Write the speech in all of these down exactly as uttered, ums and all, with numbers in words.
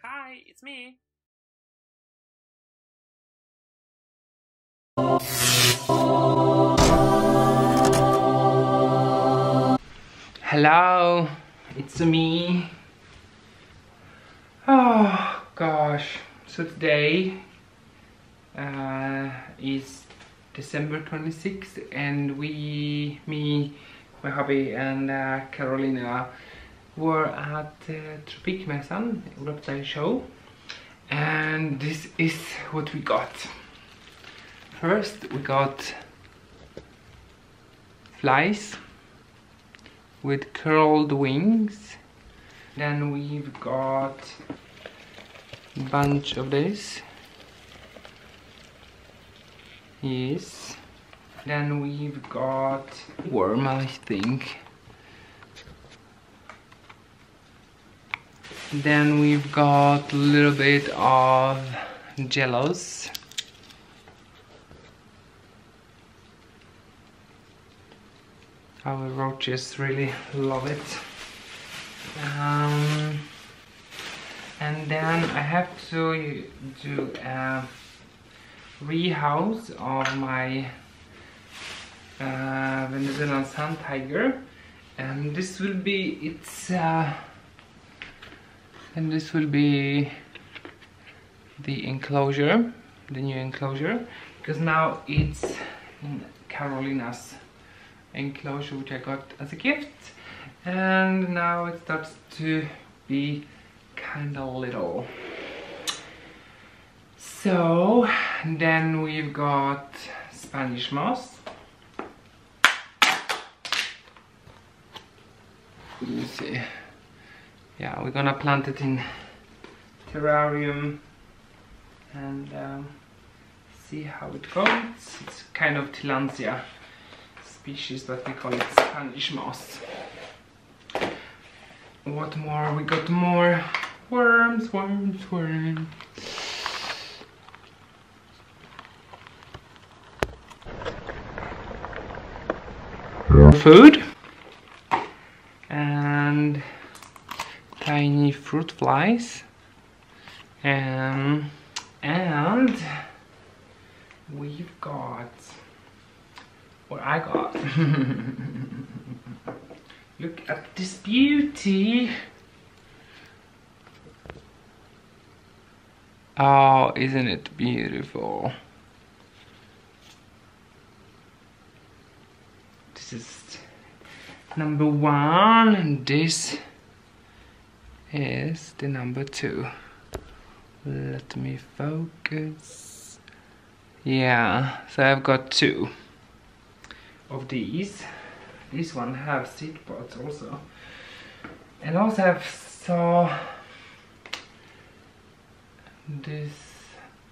Hi, it's me. Hello, it's me. Oh gosh, so today uh, is December twenty-sixth and we, me, my hubby and uh, Carolina were at uh, Tropikmässan reptile show, and this is what we got. First we got flies with curled wings. Then we've got a bunch of this. Yes. Then we've got worm, I think. Then we've got a little bit of jellos. Our roaches really love it. Um, and then I have to do a rehouse of my uh, Venezuelan sun tiger, and this will be its uh, and this will be the enclosure, the new enclosure, because now it's in Carolina's enclosure, which I got as a gift. And now it starts to be kind of little. So then we've got Spanish moss. You see, yeah, we're gonna plant it in terrarium and um, see how it goes. It's kind of Tillandsia species, but we call it Spanish moss. What more? We got more worms, worms, worms. Food and tiny fruit flies, um, and we've got, or I got. Look at this beauty! Oh, isn't it beautiful? This is number one, and this is the number two. Let me focus. Yeah, so I've got two of these. This one have seed pods also, and also have saw this.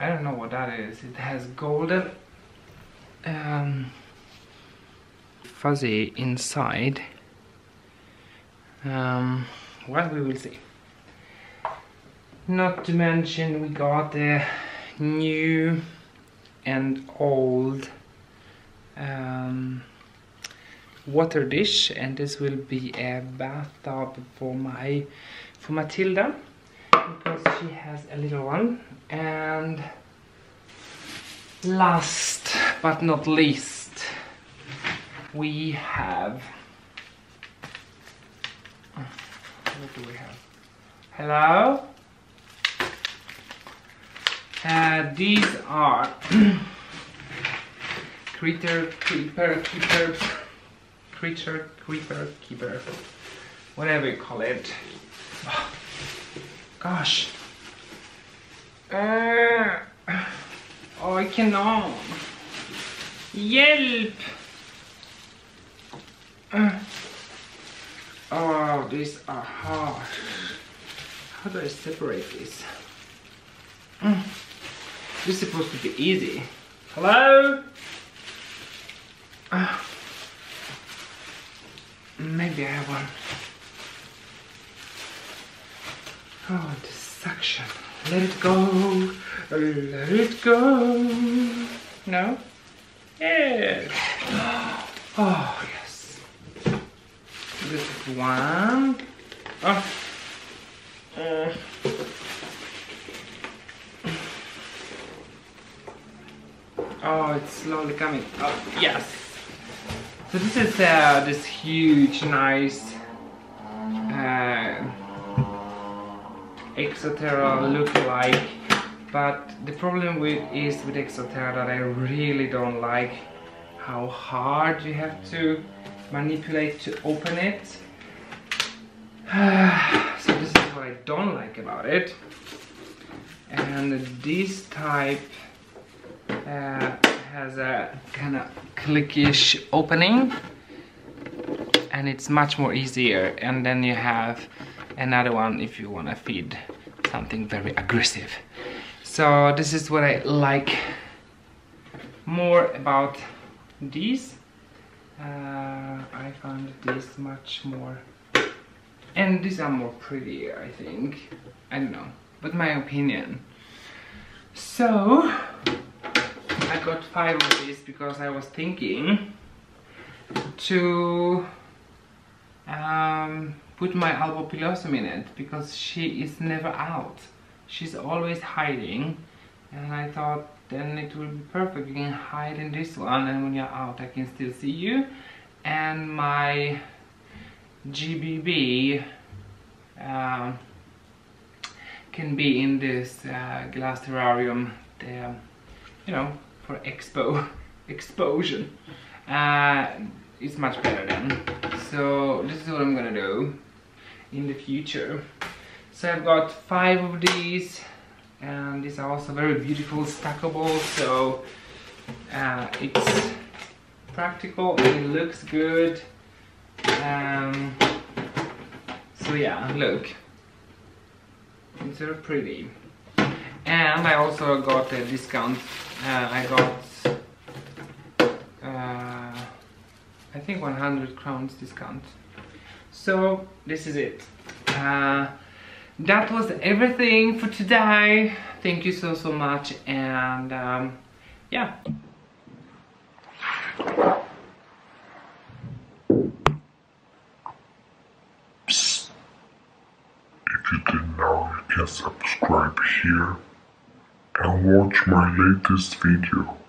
I don't know what that is. It has golden um, fuzzy inside. Um, well, we will see. Not to mention, we got the new and old. Um, water dish, and this will be a bathtub for my for Matilda, because she has a little one. And last but not least, we have, what do we have? Hello. Uh, these are creature creeper keepers. Creature, creeper, keeper, whatever you call it. Oh, gosh. Uh, oh, I cannot. Yelp! Uh, oh, these are hard. How do I separate this? Uh, this is supposed to be easy. Hello? Uh, Maybe I have one. Oh, the suction. Let it go. Let it go. No? Yeah. Oh, yes. This is one. Oh. Uh. Oh, it's slowly coming up. Oh, yes. So this is uh, this huge, nice uh, Exoterra look-alike. But the problem with is with Exoterra that I really don't like how hard you have to manipulate to open it. So this is what I don't like about it. And this type uh, has a kind of clickish opening, and it's much more easier. And then you have another one if you want to feed something very aggressive. So this is what I like more about these. Uh, I found these much more, and these are more prettier, I think. I don't know, but my opinion. So I got five of these because I was thinking to um, put my albopilosum in it, because she is never out. She's always hiding, and I thought then it will be perfect. You can hide in this one, and when you're out I can still see you. And my G B B uh, can be in this uh, glass terrarium there, you know, for expo exposure. Uh, it's much better then. So this is what I'm gonna do in the future. So I've got five of these, and these are also very beautiful, stackable, so uh, it's practical, it looks good. Um, so yeah, look, it's very pretty. And I also got a discount. Uh, I got, uh, I think, one hundred crowns discount. So this is it. Uh, That was everything for today. Thank you so, so much, and um, yeah. Psst. If you didn't know, you can subscribe here and watch my latest video.